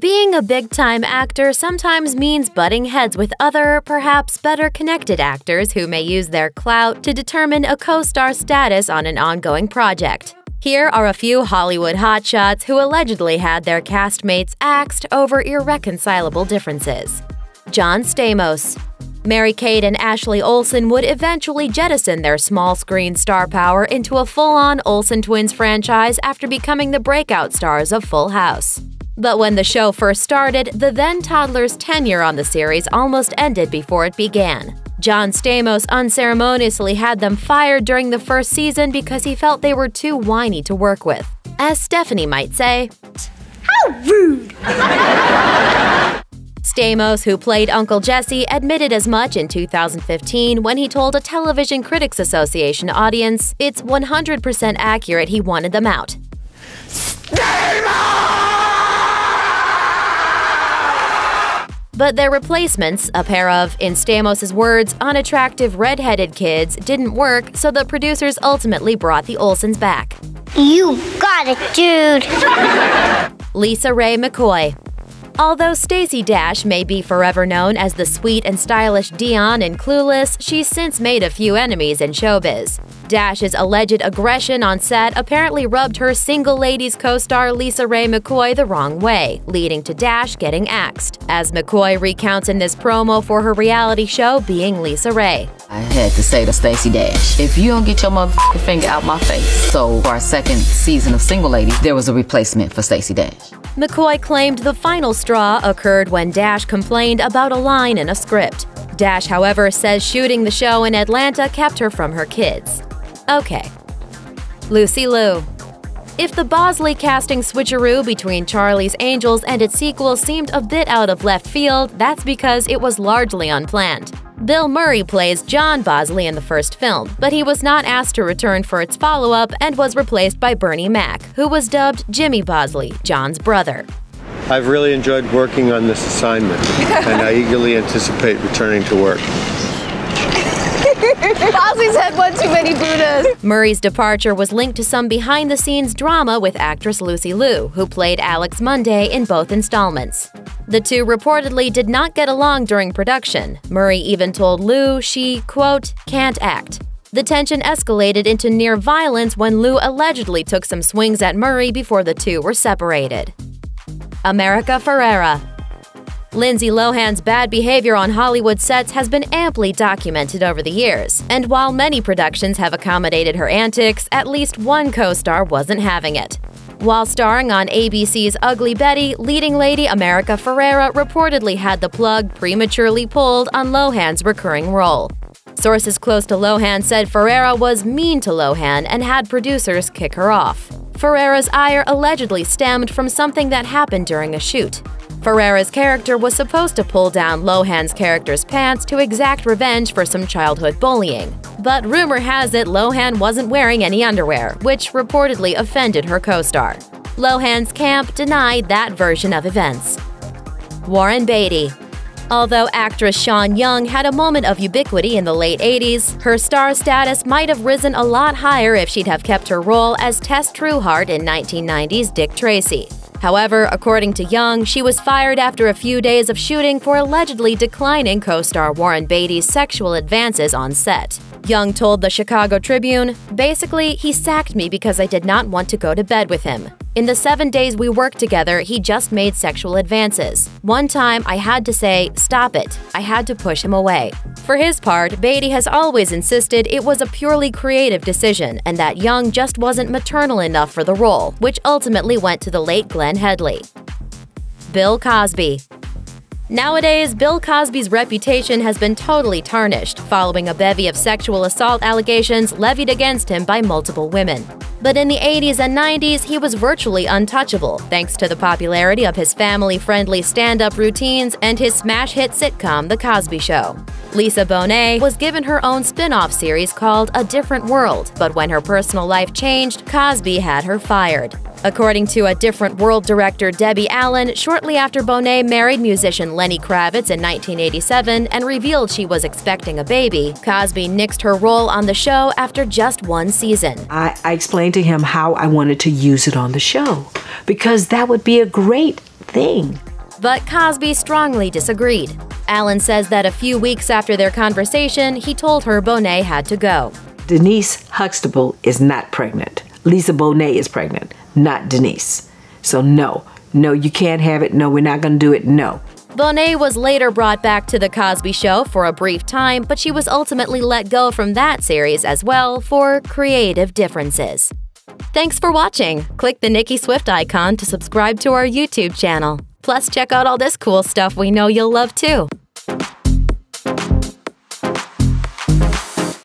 Being a big-time actor sometimes means butting heads with other, perhaps better-connected actors who may use their clout to determine a co-star status on an ongoing project. Here are a few Hollywood hotshots who allegedly had their castmates axed over irreconcilable differences. John Stamos. Mary-Kate and Ashley Olsen would eventually jettison their small-screen star power into a full-on Olsen twins franchise after becoming the breakout stars of Full House. But when the show first started, the then-toddler's tenure on the series almost ended before it began. John Stamos unceremoniously had them fired during the first season because he felt they were too whiny to work with. As Stephanie might say, "How rude!" Stamos, who played Uncle Jesse, admitted as much in 2015 when he told a Television Critics Association audience it's 100% accurate he wanted them out. Stamos! But their replacements, a pair of, in Stamos' words, unattractive redheaded kids, didn't work, so the producers ultimately brought the Olsens back. You got it, dude! LisaRaye McCoy. Although Stacey Dash may be forever known as the sweet and stylish Dion in Clueless, she's since made a few enemies in showbiz. Dash's alleged aggression on set apparently rubbed her Single Ladies co-star LisaRaye McCoy the wrong way, leading to Dash getting axed, as McCoy recounts in this promo for her reality show Being LisaRaye. I had to say to Stacey Dash, if you don't get your motherfucking finger out my face. So for our second season of Single Ladies, there was a replacement for Stacey Dash. McCoy claimed the final straw occurred when Dash complained about a line in a script. Dash, however, says shooting the show in Atlanta kept her from her kids. Okay. Lucy Liu. If the Bosley casting switcheroo between Charlie's Angels and its sequel seemed a bit out of left field, that's because it was largely unplanned. Bill Murray plays John Bosley in the first film, but he was not asked to return for its follow-up and was replaced by Bernie Mac, who was dubbed Jimmy Bosley, John's brother. I've really enjoyed working on this assignment, and I eagerly anticipate returning to work. Bosley's had one too many Buddhas. Murray's departure was linked to some behind-the-scenes drama with actress Lucy Liu, who played Alex Munday in both installments. The two reportedly did not get along during production. Murray even told Liu she, quote, can't act. The tension escalated into near violence when Liu allegedly took some swings at Murray before the two were separated. America Ferrera. Lindsay Lohan's bad behavior on Hollywood sets has been amply documented over the years, and while many productions have accommodated her antics, at least one co-star wasn't having it. While starring on ABC's Ugly Betty, leading lady America Ferrera reportedly had the plug prematurely pulled on Lohan's recurring role. Sources close to Lohan said Ferrera was mean to Lohan and had producers kick her off. Ferrera's ire allegedly stemmed from something that happened during a shoot. Ferrera's character was supposed to pull down Lohan's character's pants to exact revenge for some childhood bullying. But rumor has it Lohan wasn't wearing any underwear, which reportedly offended her co-star. Lohan's camp denied that version of events. Warren Beatty. Although actress Sean Young had a moment of ubiquity in the late 80s, her star status might have risen a lot higher if she'd have kept her role as Tess Trueheart in 1990's Dick Tracy. However, according to Young, she was fired after a few days of shooting for allegedly declining co-star Warren Beatty's sexual advances on set. Young told the Chicago Tribune, "Basically, he sacked me because I did not want to go to bed with him. In the 7 days we worked together, he just made sexual advances. One time, I had to say, 'Stop it.' I had to push him away." For his part, Beatty has always insisted it was a purely creative decision and that Young just wasn't maternal enough for the role, which ultimately went to the late Glenn Headley. Bill Cosby. Nowadays, Bill Cosby's reputation has been totally tarnished following a bevy of sexual assault allegations levied against him by multiple women. But in the 80s and 90s, he was virtually untouchable thanks to the popularity of his family-friendly stand-up routines and his smash hit sitcom The Cosby Show. Lisa Bonet was given her own spin-off series called A Different World, but when her personal life changed, Cosby had her fired. According to A Different World director Debbie Allen, shortly after Bonet married musician Lenny Kravitz in 1987 and revealed she was expecting a baby, Cosby nixed her role on the show after just one season. I explained to him how I wanted to use it on the show because that would be a great thing. But Cosby strongly disagreed. Allen says that a few weeks after their conversation, he told her Bonet had to go. Denise Huxtable is not pregnant. Lisa Bonet is pregnant, not Denise. So no, you can't have it. No, we're not going to do it. No. Bonet was later brought back to The Cosby Show for a brief time, but she was ultimately let go from that series as well for creative differences. Thanks for watching. Click the Nicki Swift icon to subscribe to our YouTube channel. Plus, check out all this cool stuff we know you'll love too.